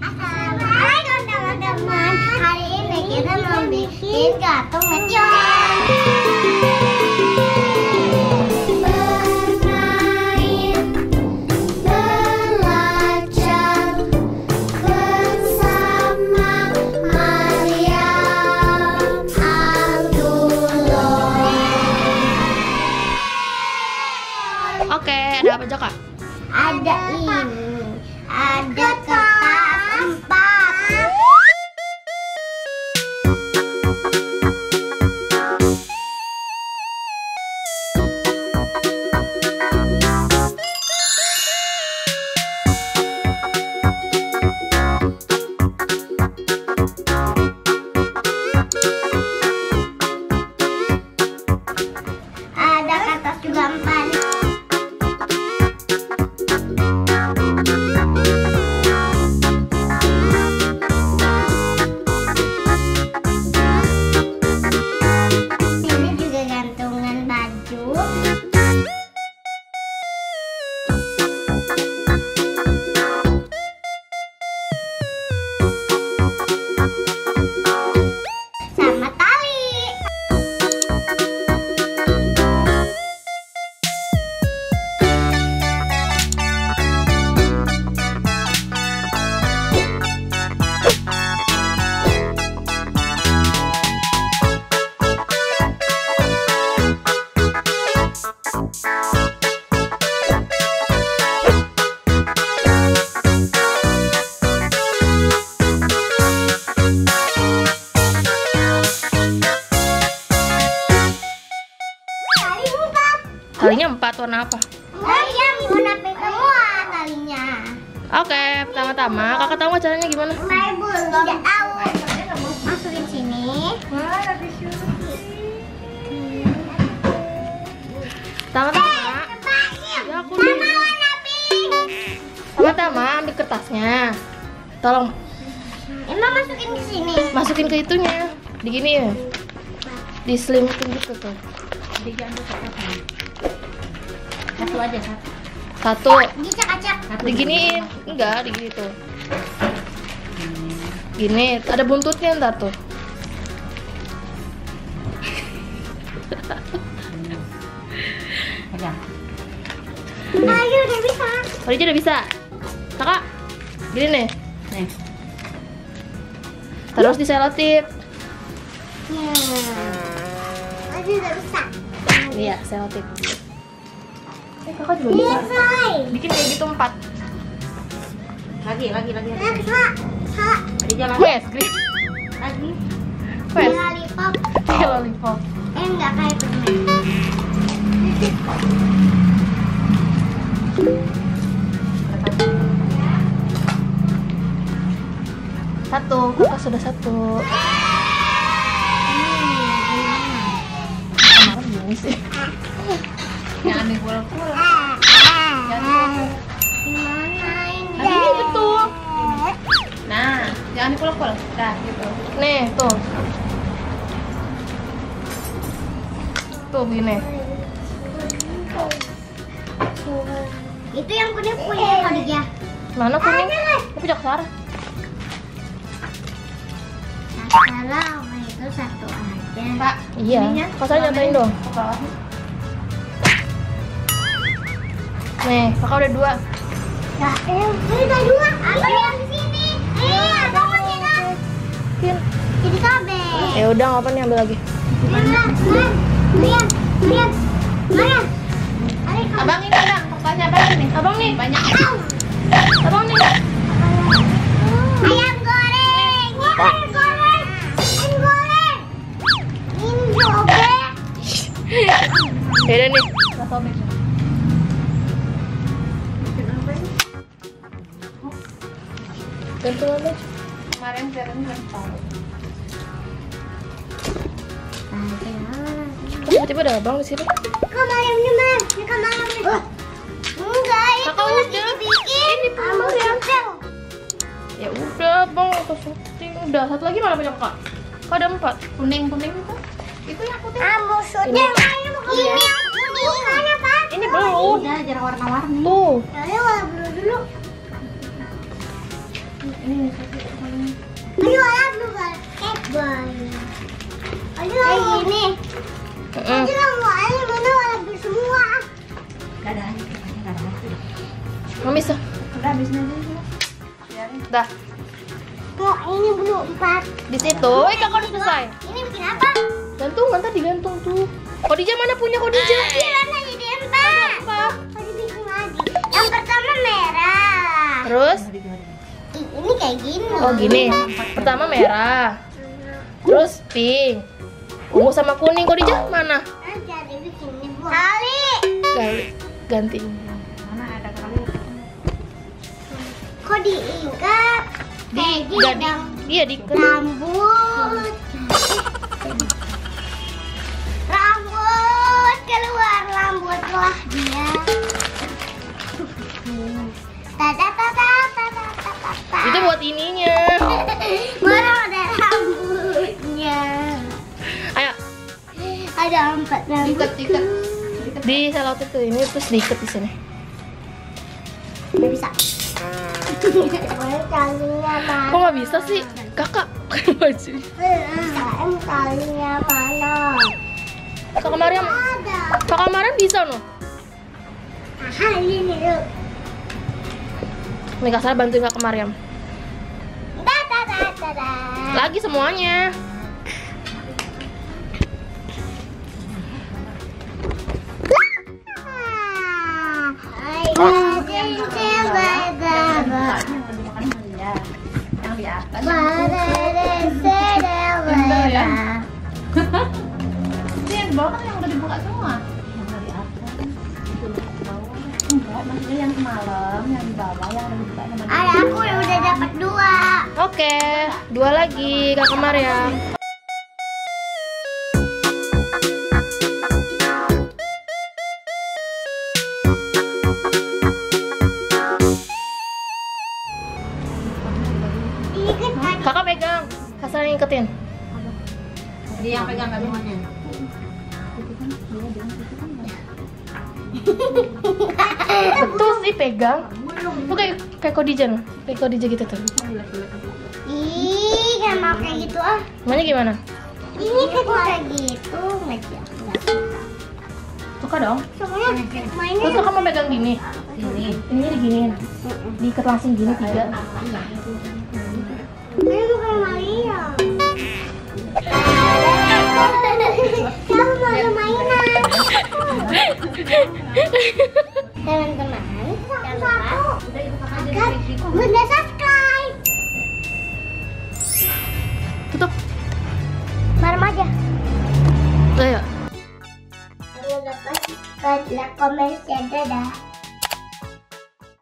Assalamualaikum teman-teman. Hari ini kita mau bikin gantung meteor. Oke, ada apa aja, Kak? Ada ini, ada kertas empat. Ada kertas juga empat. Talinya empat, warna apa? Yang warna pink semua talinya. Oke, pertama-tama Kakak tahu caranya gimana? Tidak tahu. Masukin sini. Pertama-tama. Mama warna pink. Pertama-tama ambil kertasnya. Tolong. Emang masukin ke sini. Masukin ke itunya. Di gini ya. Diselimutin gitu tuh. Satu aja, satu. Satu. Diginiin, enggak, digini tuh. Gini, ada buntutnya ntar tuh. Ayo udah bisa. Aja udah bisa. Kakak, gini nih. Nih. Terus diselotip. Ya. Aduh udah bisa. Iya, selotip. Kakak juga bisa. Bikin kayak gitu empat. Lagi. Lagi jalan. Wes, grip. Lagi. Wes. Lollipop. Kayak lollipop. Enggak kayak permen. Satu, kakak sudah satu. Kemarin gini sih. Jangan dikurang-kurang. Nah, ini betul. Nah, jangan dikurang-kurang. Nah, gitu. Nih, tuh. Tuh, gini. Itu yang kuning-kuning tadi ya. Mana kuning? Tapi dokter. Salah, itu satu aja. Pak, iya. Pasal nyatain dong. Nih, Kakak udah dua. Ya, udah dua. Apa yang di sini? Apa maksudnya? Jadi kabe. Ya udah, nggak apa nih ambil lagi. Marian. Abang ini bang, pokoknya apa ini? Abang nih banyak. Abang nih. Ayam goreng. Ayam goreng. Ini sobek. Ada nih. Sobek. Gantung aja. Kemarin tiba-tiba ada abang di sini. Kemarin. Enggak, itu bikin. Ya udah, Bang, aku syuting. Udah, satu lagi mana punya Kak? Kok ada empat? Kuning itu. Itu yang putih. Mau syuting. Ini kuning. Mana, Pak? Ini belum. Udah, jarang warna-warni. Tuh. Warna dulu. Dah. Kok ini blue 4. Di situ. Kakak udah selesai. Ini bikin apa? Gantungan tadi gantung tuh. Khadijah mana punya Khadijah? Iya, warna jadi 4. Khadijah bikin lagi. Yang pertama merah. Terus? Ini kayak gini. Oh, gini. Pertama merah. Terus pink. Ungu sama kuning. Khadijah mana? Jadi bikin ini buat. Kali. Ganti. Kok diikat kayak gini? Iya, diikat rambut keluar, rambut lah dia. Itu buat ininya. Mana ada rambutnya? Ayo, ada 4 rambut. Diikat di salah satu ini, terus diikat di sini. Nggak bisa. Kok nggak bisa sih? Kakak pakai baju. Kakak Mariam bisa no? Nih Kak Sarah bantuin Kakak Mariam. Lagi semuanya. Bawah kan yang udah dibuka semua. Yang dari atas. Enggak, maksudnya yang semalam, yang di bawah, yang udah dibuka sama dia. Ada aku yang udah dapat 2. Oke, 2 lagi Kakak Mariam. Kakak pegang, Kasar yang ikutin. Dia yang pegang gantungannya. Betul sih pegang. Tuh kayak Khadijah loh. Kayak Khadijah gitu tuh. Ih, gak mau kayak gitu ah. Maunya gimana? Ini kayak gitu. Suka dong? Terus kakak mau pegang gini? Ini diginiin. Diikat langsung gini 3. Ini bukan Maria. Kamu mau mainan? Teman-teman, jangan lupa agar bunda subscribe. Tutup. Marah aja. Ayo. Jangan lupa like, komen, share, dadah.